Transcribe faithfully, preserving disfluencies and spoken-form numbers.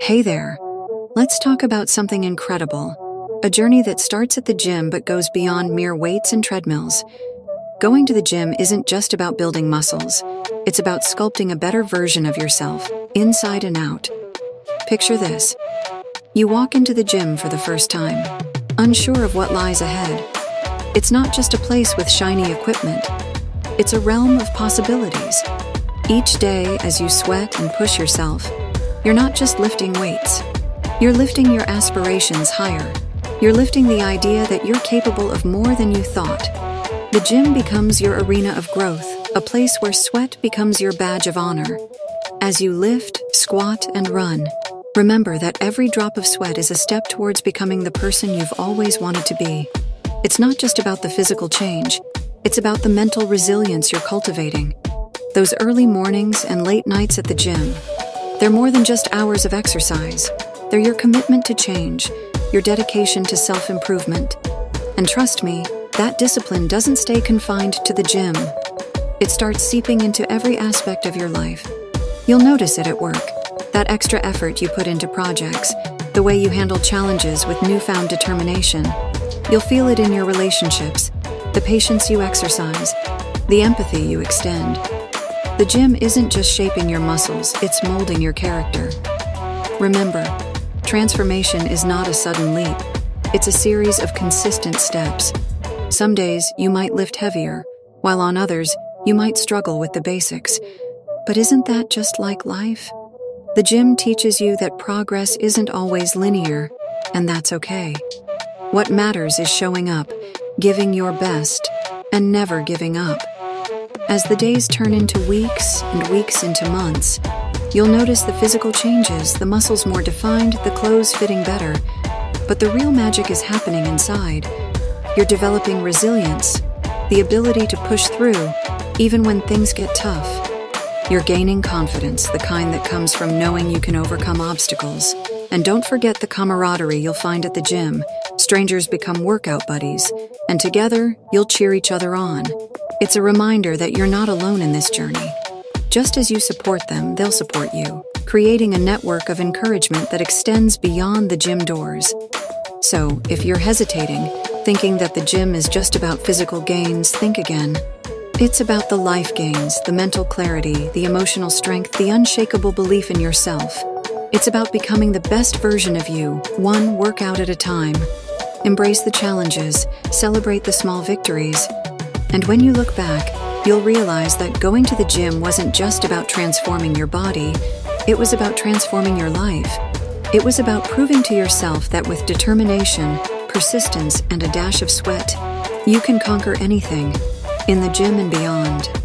Hey there. Let's talk about something incredible. A journey that starts at the gym but goes beyond mere weights and treadmills. Going to the gym isn't just about building muscles. It's about sculpting a better version of yourself, inside and out. Picture this. You walk into the gym for the first time, unsure of what lies ahead. It's not just a place with shiny equipment. It's a realm of possibilities. Each day, as you sweat and push yourself, you're not just lifting weights. You're lifting your aspirations higher. You're lifting the idea that you're capable of more than you thought. The gym becomes your arena of growth, a place where sweat becomes your badge of honor. As you lift, squat, and run, remember that every drop of sweat is a step towards becoming the person you've always wanted to be. It's not just about the physical change. It's about the mental resilience you're cultivating. Those early mornings and late nights at the gym, they're more than just hours of exercise. They're your commitment to change, your dedication to self-improvement. And trust me, that discipline doesn't stay confined to the gym. It starts seeping into every aspect of your life. You'll notice it at work, that extra effort you put into projects, the way you handle challenges with newfound determination. You'll feel it in your relationships, the patience you exercise, the empathy you extend. The gym isn't just shaping your muscles, it's molding your character. Remember, transformation is not a sudden leap. It's a series of consistent steps. Some days, you might lift heavier, while on others, you might struggle with the basics. But isn't that just like life? The gym teaches you that progress isn't always linear, and that's okay. What matters is showing up, giving your best, and never giving up. As the days turn into weeks and weeks into months, you'll notice the physical changes, the muscles more defined, the clothes fitting better. But the real magic is happening inside. You're developing resilience, the ability to push through, even when things get tough. You're gaining confidence, the kind that comes from knowing you can overcome obstacles. And don't forget the camaraderie you'll find at the gym. Strangers become workout buddies, and together, you'll cheer each other on. It's a reminder that you're not alone in this journey. Just as you support them, they'll support you, creating a network of encouragement that extends beyond the gym doors. So, if you're hesitating, thinking that the gym is just about physical gains, think again. It's about the life gains, the mental clarity, the emotional strength, the unshakable belief in yourself. It's about becoming the best version of you, one workout at a time. Embrace the challenges, celebrate the small victories, and when you look back, you'll realize that going to the gym wasn't just about transforming your body, it was about transforming your life. It was about proving to yourself that with determination, persistence, and a dash of sweat, you can conquer anything, in the gym and beyond.